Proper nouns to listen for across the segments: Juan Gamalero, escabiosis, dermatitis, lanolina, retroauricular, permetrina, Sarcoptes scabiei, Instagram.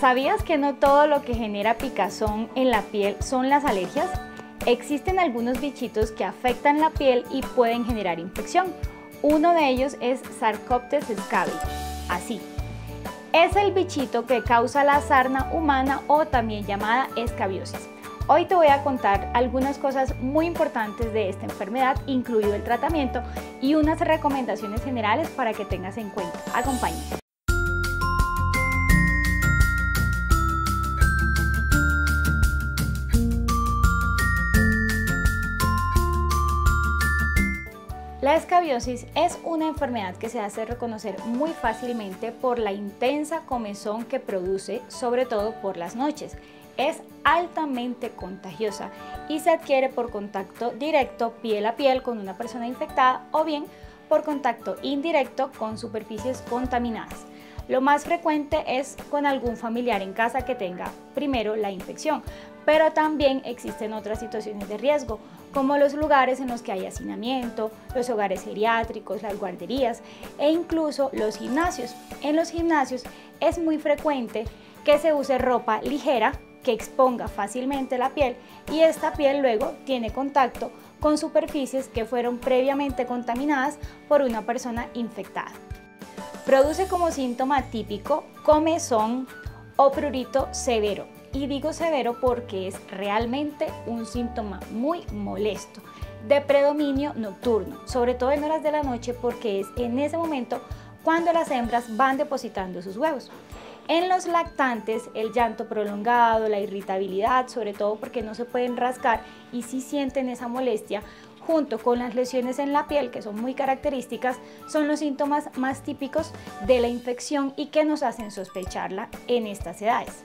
¿Sabías que no todo lo que genera picazón en la piel son las alergias? Existen algunos bichitos que afectan la piel y pueden generar infección. Uno de ellos es Sarcoptes scabiei, así. Es el bichito que causa la sarna humana o también llamada escabiosis. Hoy te voy a contar algunas cosas muy importantes de esta enfermedad, incluido el tratamiento y unas recomendaciones generales para que tengas en cuenta. Acompáñame. La escabiosis es una enfermedad que se hace reconocer muy fácilmente por la intensa comezón que produce, sobre todo por las noches. Es altamente contagiosa y se adquiere por contacto directo piel a piel con una persona infectada o bien por contacto indirecto con superficies contaminadas. Lo más frecuente es con algún familiar en casa que tenga primero la infección, pero también existen otras situaciones de riesgo, como los lugares en los que hay hacinamiento, los hogares geriátricos, las guarderías e incluso los gimnasios. En los gimnasios es muy frecuente que se use ropa ligera que exponga fácilmente la piel y esta piel luego tiene contacto con superficies que fueron previamente contaminadas por una persona infectada. Produce como síntoma típico comezón o prurito severo. Y digo severo porque es realmente un síntoma muy molesto, de predominio nocturno, sobre todo en horas de la noche porque es en ese momento cuando las hembras van depositando sus huevos. En los lactantes, el llanto prolongado, la irritabilidad, sobre todo porque no se pueden rascar y sí sienten esa molestia, junto con las lesiones en la piel, que son muy características, son los síntomas más típicos de la infección y que nos hacen sospecharla en estas edades.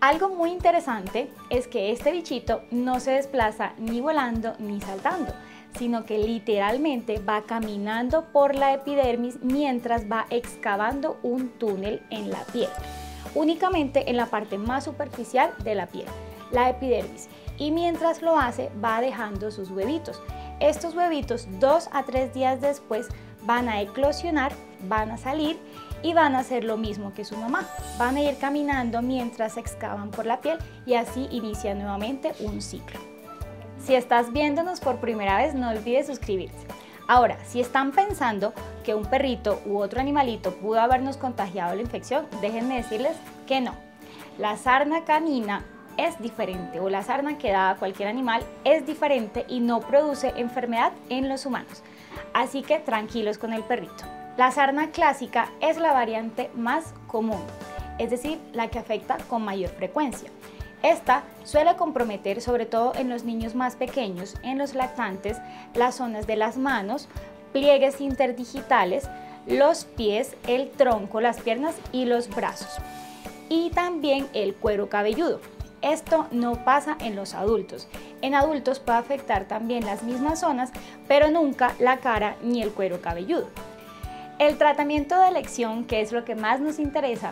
Algo muy interesante es que este bichito no se desplaza ni volando ni saltando, sino que literalmente va caminando por la epidermis mientras va excavando un túnel en la piel, únicamente en la parte más superficial de la piel, la epidermis, y mientras lo hace va dejando sus huevitos. Estos huevitos 2 a 3 días después van a eclosionar, van a salir y van a hacer lo mismo que su mamá. Van a ir caminando mientras excavan por la piel y así inicia nuevamente un ciclo. Si estás viéndonos por primera vez, no olvides suscribirse. Ahora, si están pensando que un perrito u otro animalito pudo habernos contagiado la infección, déjenme decirles que no. La sarna canina es diferente, o la sarna que da a cualquier animal es diferente y no produce enfermedad en los humanos. Así que tranquilos con el perrito. La sarna clásica es la variante más común, es decir, la que afecta con mayor frecuencia. Esta suele comprometer, sobre todo en los niños más pequeños, en los lactantes, las zonas de las manos, pliegues interdigitales, los pies, el tronco, las piernas y los brazos. Y también el cuero cabelludo. Esto no pasa en los adultos. En adultos puede afectar también las mismas zonas, pero nunca la cara ni el cuero cabelludo. El tratamiento de elección, que es lo que más nos interesa,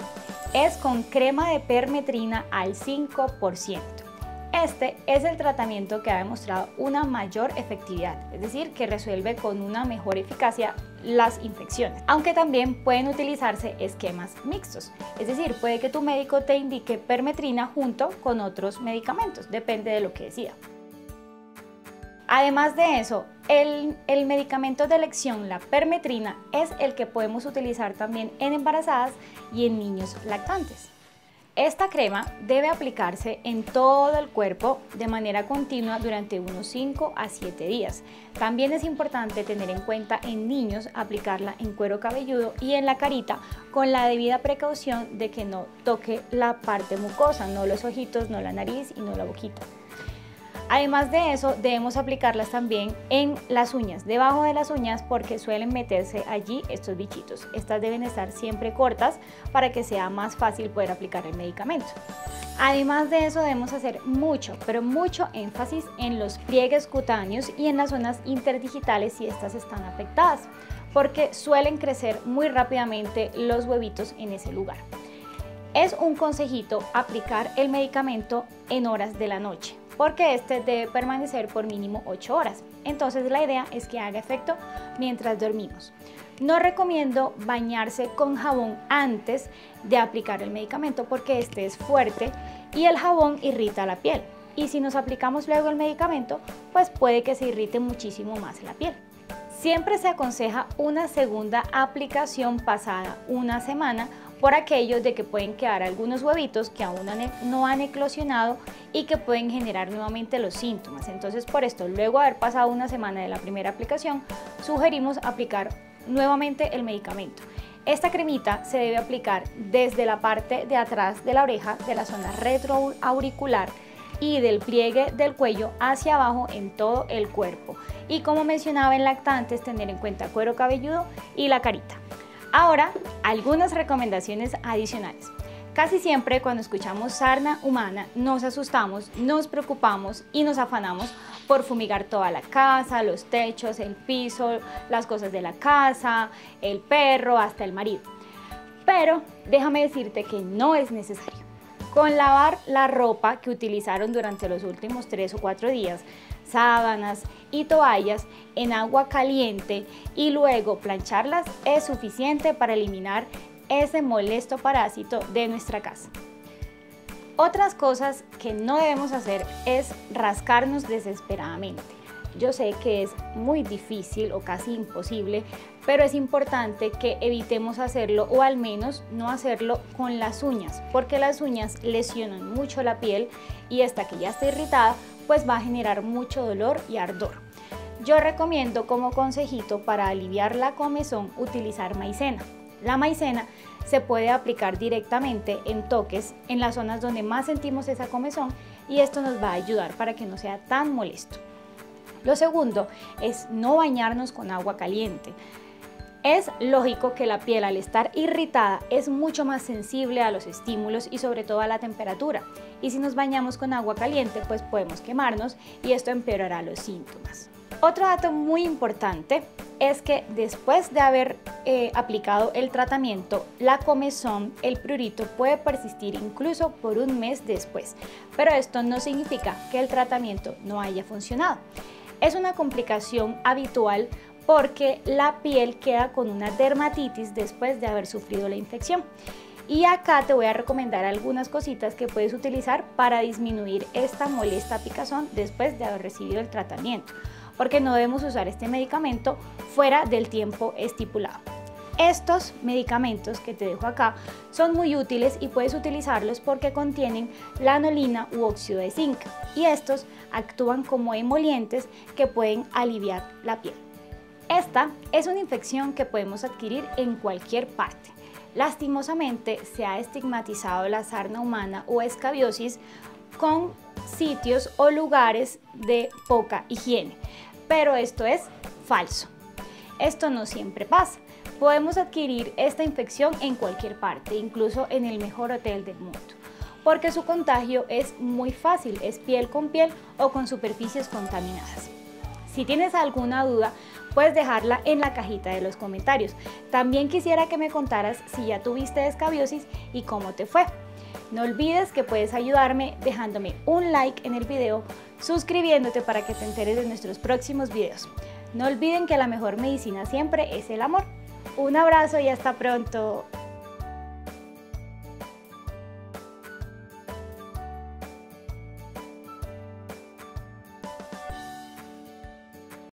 es con crema de permetrina al 5%. Este es el tratamiento que ha demostrado una mayor efectividad, es decir, que resuelve con una mejor eficacia las infecciones, aunque también pueden utilizarse esquemas mixtos, es decir, puede que tu médico te indique permetrina junto con otros medicamentos, depende de lo que decida. Además de eso, el medicamento de elección, la permetrina, es el que podemos utilizar también en embarazadas y en niños lactantes. Esta crema debe aplicarse en todo el cuerpo de manera continua durante unos 5 a 7 días. También es importante tener en cuenta en niños aplicarla en cuero cabelludo y en la carita con la debida precaución de que no toque la parte mucosa, no los ojitos, no la nariz y no la boquita. Además de eso, debemos aplicarlas también en las uñas, debajo de las uñas, porque suelen meterse allí estos bichitos. Estas deben estar siempre cortas para que sea más fácil poder aplicar el medicamento. Además de eso, debemos hacer mucho, pero mucho énfasis en los pliegues cutáneos y en las zonas interdigitales si estas están afectadas, porque suelen crecer muy rápidamente los huevitos en ese lugar. Es un consejito aplicar el medicamento en horas de la noche, porque este debe permanecer por mínimo 8 horas. Entonces la idea es que haga efecto mientras dormimos. No recomiendo bañarse con jabón antes de aplicar el medicamento porque este es fuerte y el jabón irrita la piel. Y si nos aplicamos luego el medicamento, pues puede que se irrite muchísimo más la piel. Siempre se aconseja una segunda aplicación pasada una semana por aquello de que pueden quedar algunos huevitos que aún no han eclosionado y que pueden generar nuevamente los síntomas. Entonces, por esto, luego de haber pasado una semana de la primera aplicación, sugerimos aplicar nuevamente el medicamento. Esta cremita se debe aplicar desde la parte de atrás de la oreja, de la zona retroauricular y del pliegue del cuello hacia abajo en todo el cuerpo. Y como mencionaba en lactantes, tener en cuenta cuero cabelludo y la carita. Ahora, algunas recomendaciones adicionales. Casi siempre cuando escuchamos sarna humana nos asustamos, nos preocupamos y nos afanamos por fumigar toda la casa, los techos, el piso, las cosas de la casa, el perro, hasta el marido. Pero déjame decirte que no es necesario. Con lavar la ropa que utilizaron durante los últimos 3 o 4 días, sábanas y toallas en agua caliente y luego plancharlas es suficiente para eliminar ese molesto parásito de nuestra casa. Otras cosas que no debemos hacer es rascarnos desesperadamente. Yo sé que es muy difícil o casi imposible, pero es importante que evitemos hacerlo o al menos no hacerlo con las uñas, porque las uñas lesionan mucho la piel y esta que ya está irritada pues va a generar mucho dolor y ardor. Yo recomiendo como consejito para aliviar la comezón utilizar maicena. La maicena se puede aplicar directamente en toques en las zonas donde más sentimos esa comezón y esto nos va a ayudar para que no sea tan molesto. Lo segundo es no bañarnos con agua caliente. Es lógico que la piel al estar irritada es mucho más sensible a los estímulos y sobre todo a la temperatura. Y si nos bañamos con agua caliente, pues podemos quemarnos y esto empeorará los síntomas. Otro dato muy importante es que después de haber aplicado el tratamiento, la comezón, el prurito puede persistir incluso por un mes después. Pero esto no significa que el tratamiento no haya funcionado. Es una complicación habitual porque la piel queda con una dermatitis después de haber sufrido la infección. Y acá te voy a recomendar algunas cositas que puedes utilizar para disminuir esta molesta picazón después de haber recibido el tratamiento, porque no debemos usar este medicamento fuera del tiempo estipulado. Estos medicamentos que te dejo acá son muy útiles y puedes utilizarlos porque contienen lanolina u óxido de zinc y estos actúan como emolientes que pueden aliviar la piel. Esta es una infección que podemos adquirir en cualquier parte. Lastimosamente se ha estigmatizado la sarna humana o escabiosis con sitios o lugares de poca higiene, pero esto es falso. Esto no siempre pasa. Podemos adquirir esta infección en cualquier parte, incluso en el mejor hotel del mundo, porque su contagio es muy fácil, es piel con piel o con superficies contaminadas. Si tienes alguna duda, puedes dejarla en la cajita de los comentarios. También quisiera que me contaras si ya tuviste escabiosis y cómo te fue. No olvides que puedes ayudarme dejándome un like en el video, suscribiéndote para que te enteres de nuestros próximos videos. No olviden que la mejor medicina siempre es el amor. Un abrazo y hasta pronto.